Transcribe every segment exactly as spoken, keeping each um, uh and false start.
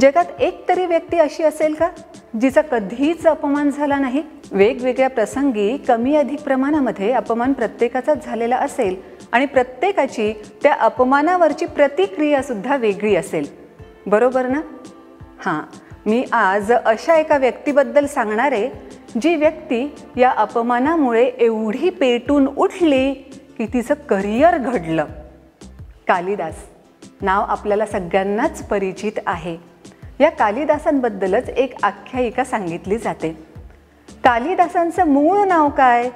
जगात एक तरी व्यक्ती अशी असेल का जिचा कधीच अपमान झाला नाही? वेगवेगळ्या प्रसंगी कमी अधिक प्रमाणामध्ये अपमान प्रत्येकाचाच झालेला असेल आणि प्रत्येकाची त्या अपमानावरची प्रतिक्रिया सुद्धा वेगळी असेल, बरोबर ना? हां, मी आज अशा एका व्यक्तीबद्दल सांगणार आहे जी व्यक्ती या अपमानामुळे एवढी पेटून उठली की तिचं करिअर घडलं। कालिदास नाव आपल्याला सगळ्यांनाच परिचित आहे। या कालिदासांबद्दलच एक आख्यायिका सांगितली जाते। कालिदासांचं मूळ नाव काय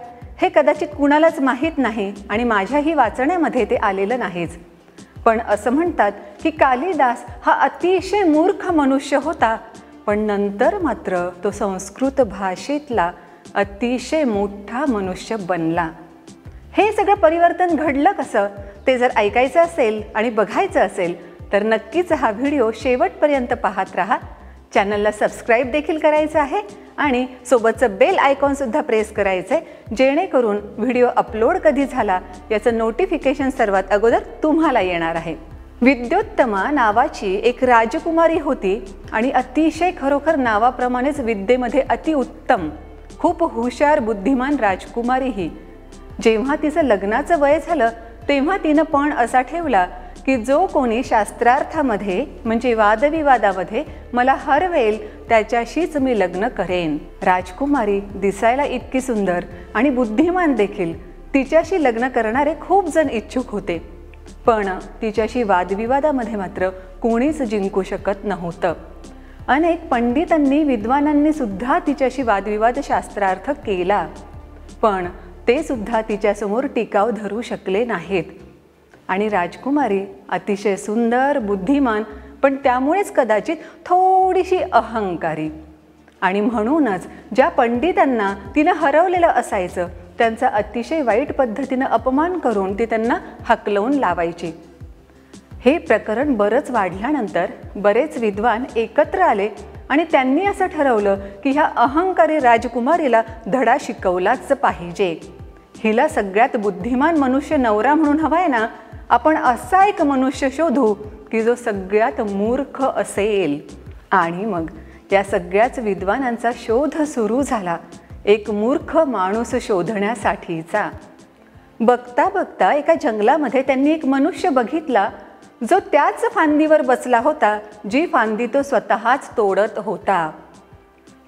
हे कदाचित कुणालाच माहीत नाही आणि माझ्याही वाचण्यामध्ये ते आलेलं नाहीच, पण असं म्हणतात की कालिदास हा अतिशय मूर्ख मनुष्य होता, पण नंतर मात्र तो संस्कृत भाषेतला अतिशय मोठा मनुष्य बनला। हे सगळं परिवर्तन घडलं कसं ते जर ऐकायचं असेल आणि बघायचं असेल तर नक्कीच हा व्हिडिओ शेवटपर्यंत पाहत राहा। चॅनलला सबस्क्राइब देखील करायचं आहे आणि सोबतचं बेल आयकॉन सुद्धा प्रेस करायचं आहे, जेणेकरून व्हिडिओ अपलोड कधी झाला याचं नोटिफिकेशन सर्वात अगोदर तुम्हाला येणार आहे। विद्युतमा नावाची एक राजकुमारी होती आणि अतिशय खरोखर नावाप्रमाणेच विद्येमध्ये अतिउत्तम, खूप हुशार बुद्धिमान राजकुमारी ही। जेव्हा तिचं लग्नाचं वय झालं तेव्हा तिनं पण असा ठेवला की जो कोणी शास्त्रार्थामध्ये म्हणजे वादविवादामध्ये मला हरवेल त्याच्याशीच मी लग्न करेन। राजकुमारी दिसायला इतकी सुंदर आणि बुद्धिमान देखील, तिच्याशी लग्न करणारे खूप जण इच्छुक होते, पण तिच्याशी वादविवादामध्ये मात्र कोणीच जिंकू शकत नव्हतं। अनेक पंडितांनी विद्वानांनी सुद्धा तिच्याशी वादविवाद शास्त्रार्थ केला, पण ते सुद्धा तिच्यासमोर टिकाव धरू शकले नाहीत। आणि राजकुमारी अतिशय सुंदर बुद्धिमान, पण त्यामुळेच कदाचित थोडीशी अहंकारी, आणि म्हणूनच ज्या पंडितांना तिनं हरवलेलं असायचं त्यांचा अतिशय वाईट पद्धतीनं अपमान करून ती त्यांना हकलवून लावायची। हे प्रकरण बरंच वाढल्यानंतर बरेच विद्वान एकत्र आले आणि त्यांनी असं ठरवलं की ह्या अहंकारी राजकुमारीला धडा शिकवलाच पाहिजे। हिला सगळ्यात बुद्धिमान मनुष्य नवरा म्हणून हवा आहे ना, आपण असा एक मनुष्य शोधू की जो सगळ्यात मूर्ख असेल। आणि मग या सगळ्याच विद्वानांचा शोध सुरू झाला, एक मूर्ख माणूस शोधण्यासाठीचा। बघता बघता एका जंगलामध्ये त्यांनी एक मनुष्य बघितला जो त्याच फांदीवर बसला होता जी फांदी तो स्वतःच तोडत होता।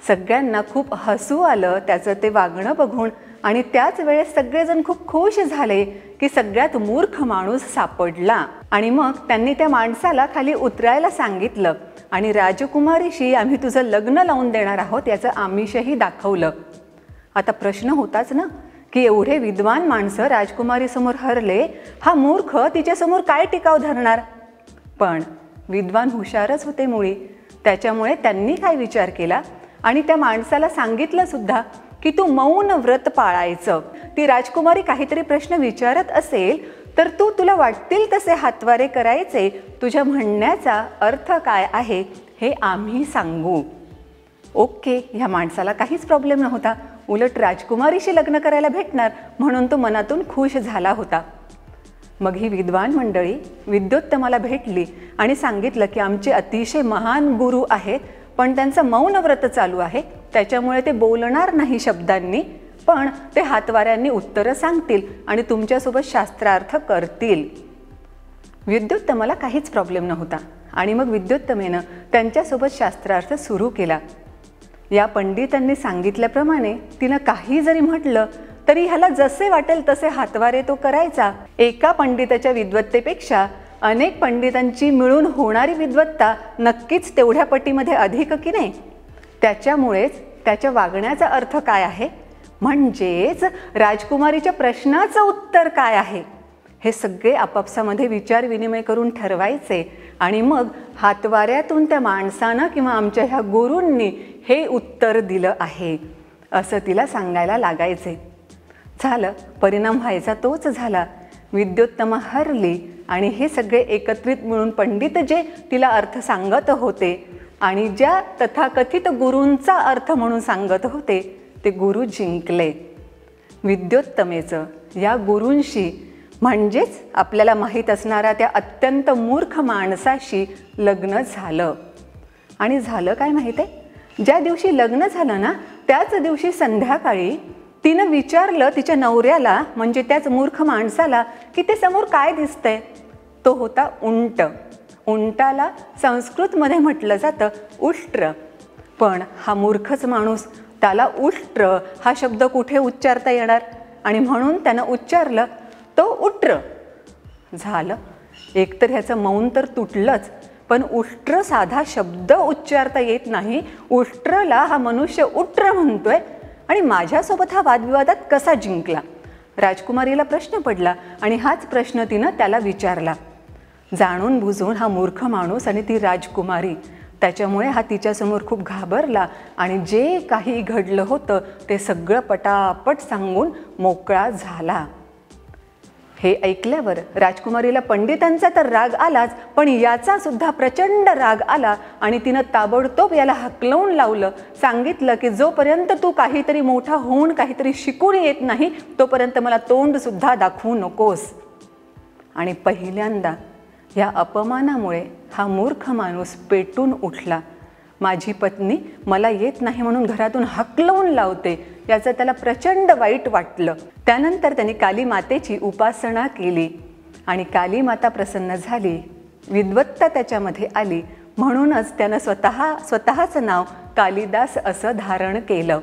सगळ्यांना खूप हसू आलं त्याचं ते वागणं बघून, आणि त्याच वेळेस सगळेजण खूप खुश झाले की सगळ्यात मूर्ख माणूस सापडला। आणि मग त्यांनी त्या माणसाला खाली उतरायला सांगितलं आणि राजकुमारीशी आम्ही तुझं लग्न लावून देणार आहोत याचं आमिषही दाखवलं। आता प्रश्न होताच ना की एवढे विद्वान माणसं राजकुमारीसमोर हरले, हा मूर्ख तिच्यासमोर काय टिकाव धरणार? पण विद्वान हुशारच होते मुळी, त्याच्यामुळे त्यांनी काय विचार केला आणि त्या माणसाला सांगितलं सुद्धा की तू मौन व्रत पाळायचं। ती राजकुमारी काहीतरी प्रश्न विचारत असेल तर तू तुला वाटतील तसे हातवारे करायचे, तुझ्या म्हणण्याचा अर्थ काय आहे हे आम्ही सांगू। ओके, ह्या माणसाला काहीच प्रॉब्लेम नव्हता, उलट राजकुमारीशी लग्न करायला भेटणार म्हणून तो मनातून खुश झाला होता। मग ही विद्वान मंडळी विद्युतमाला भेटली आणि सांगितलं की आमचे अतिशय महान गुरु आहेत, पण त्यांचं मौन व्रत चालू आहे, त्याच्यामुळे ते बोलणार नाही शब्दांनी, पण ते हातवाऱ्यांनी उत्तरं सांगतील आणि तुमच्यासोबत शास्त्रार्थ करतील। विद्युतमाला काहीच प्रॉब्लेम नव्हता आणि मग विद्युतमेनं त्यांच्यासोबत शास्त्रार्थ सुरू केला। या पंडितांनी सांगितल्याप्रमाणे तिनं काही जरी म्हटलं तरी ह्याला जसे वाटेल तसे हातवारे तो करायचा। एका पंडिताच्या विद्वत्तेपेक्षा अनेक पंडितांची मिळून होणारी विद्वत्ता नक्कीच तेवढ्या पटीमध्ये अधिक की नाही, त्याच्यामुळेच त्याच्या वागण्याचा अर्थ काय आहे म्हणजेच राजकुमारीच्या प्रश्नाचं उत्तर काय आहे हे सगळे आपापसामध्ये विचार विनिमय करून ठरवायचे, आणि मग हातवाऱ्यातून त्या माणसानं किंवा आमच्या ह्या गुरूंनी हे उत्तर दिलं आहे असं तिला सांगायला लागायचे। झालं, परिणाम व्हायचा तोच झाला, विद्युतमा हरली आणि हे सगळे एकत्रित मिळून पंडित जे तिला अर्थ सांगत होते आणि ज्या तथाकथित गुरूंचा अर्थ म्हणून सांगत होते ते गुरु जिंकले। विद्युतमेचं या गुरूंशी म्हणजेच आपल्याला माहीत असणारा त्या अत्यंत मूर्ख माणसाशी लग्न झालं। आणि झालं काय माहिती आहे, ज्या दिवशी लग्न झालं ना त्याच दिवशी संध्याकाळी तिने विचारलं तिच्या नवऱ्याला, म्हणजे त्याच मूर्ख माणसाला, की ते समोर काय दिसतंय। तो होता उंट। उंटाला संस्कृत मध्ये म्हटलं जातं उष्ट्र। पण हा मूर्खच माणूस त्याला उष्ट्र हा शब्द कुठे उच्चारता येणार, आणि म्हणून त्याने उच्चारलं तो उष्ट्र। झालं, एकतर ह्याचं मौन तर तुटलंच, पण उष्ट्र साधा शब्द उच्चारता येत नाही, उष्ट्रला हा मनुष्य उष्ट्र म्हणतोय। आणि माझ्यासोबत हा वादविवादात कसा जिंकला? राजकुमारीला प्रश्न पडला आणि हाच प्रश्न तिनं त्याला विचारला। जाणून बुजून हा मूर्ख माणूस आणि ती राजकुमारी, त्याच्यामुळे हा तिच्यासमोर खूप घाबरला आणि जे काही घडलं होतं ते सगळं पटापट सांगून मोकळा झाला। हे ऐकल्यावर राजकुमारीला पंडितांचा तर राग आलाच, पण याचा सुद्धा प्रचंड राग आला आणि तिनं ताबडतोब याला हकलवून लावलं। सांगितलं की जोपर्यंत तू काहीतरी मोठा होऊन काहीतरी शिकून येत नाही तोपर्यंत मला तोंडसुद्धा दाखवू नकोस। आणि पहिल्यांदा या अपमानामुळे हा मूर्ख माणूस पेटून उठला। माझी पत्नी मला येत नाही म्हणून घरातून हकलवून लावते, याचं त्याला प्रचंड वाईट वाटलं। त्यानंतर त्यांनी काली मातेची उपासना केली आणि काली माता प्रसन्न झाली, विद्वत्ता त्याच्यामध्ये आली, म्हणूनच त्यानं स्वतः स्वतःचं नाव कालिदास असं धारण केलं।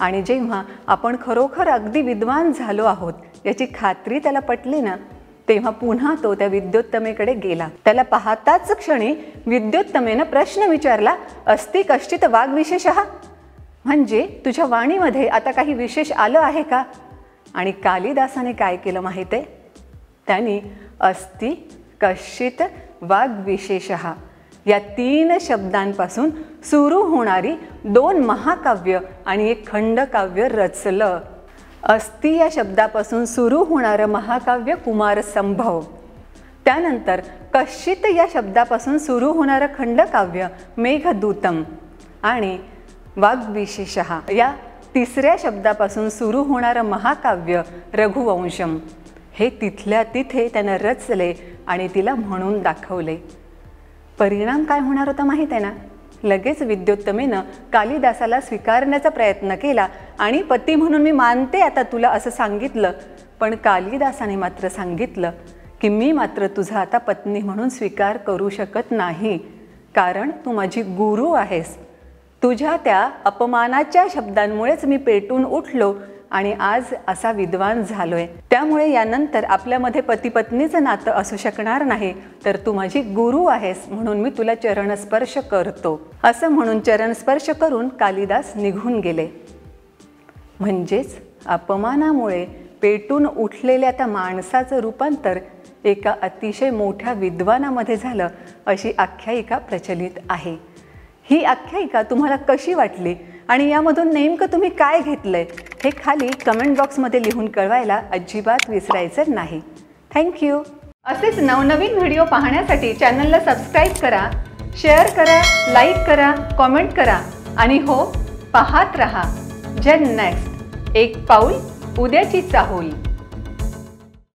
आणि जेव्हा आपण खरोखर अगदी विद्वान झालो आहोत याची खात्री त्याला पटली ना, तेव्हा पुन्हा तो त्या विद्युतमेकडे गेला। त्याला पाहताच क्षणी विद्युतमेनं प्रश्न विचारला, अस्ति कश्चित वाघ विशेषः, म्हणजे तुझ्या वाणीमध्ये आता काही विशेष आलं आहे का? आणि कालिदासाने काय केलं माहिती आहे? त्यांनी अस्ति कश्चित वाघ विशेषः या तीन शब्दांपासून सुरू होणारी दोन महाकाव्य आणि एक खंडकाव्य रचलं। अस्ति या शब्दापासून सुरू होणारं महाकाव्य कुमारसंभव, त्यानंतर कश्चित या शब्दापासून सुरू होणारं खंडकाव्य मेघदूतम, आणि वाग्विशेषः या तिसऱ्या शब्दापासून सुरू होणारं महाकाव्य रघुवंशम हे तिथल्या तिथे त्यानं रचले आणि तिला म्हणून दाखवले। परिणाम काय होणार होता माहीत आहे ना? लगेच विद्युतमेनं कालिदासाला स्वीकारण्याचा प्रयत्न केला आणि पती म्हणून मी मानते आता तुला असं सांगितलं, पण कालिदासाने मात्र सांगितलं की मी मात्र तुझा आता पत्नी म्हणून स्वीकार करू शकत नाही, कारण तू माझी गुरु आहेस। तुझ्या त्या अपमानाच्या शब्दांमुळेच मी पेटून उठलो आणि आज असा विद्वान झालोय, त्यामुळे यानंतर आपल्यामध्ये पती पत्नीचं नातं असू शकणार नाही, तर तू माझी गुरु आहेस म्हणून मी तुला चरणस्पर्श करतो, असं म्हणून चरणस्पर्श करून कालिदास निघून गेले। म्हणजेच अपमानामुळे पेटून उठलेल्या त्या माणसाचं रूपांतर एका अतिशय मोठ्या विद्वानामध्ये झालं, अशी आख्यायिका प्रचलित आहे। ही आख्यायिका तुम्हाला कशी वाटली आणि यामधून नेमकं तुम्ही काय घेतलंय हे खाली कमेंट बॉक्समध्ये लिहून कळवायला अजिबात विसरायचं नाही। थँक्यू. असेच नवनवीन व्हिडिओ पाहण्यासाठी चॅनलला सबस्क्राईब करा, शेअर करा, लाईक करा, कॉमेंट करा, आणि हो, पाहत रहा जन नेक्स्ट, एक पाऊल उद्याची चाहूल।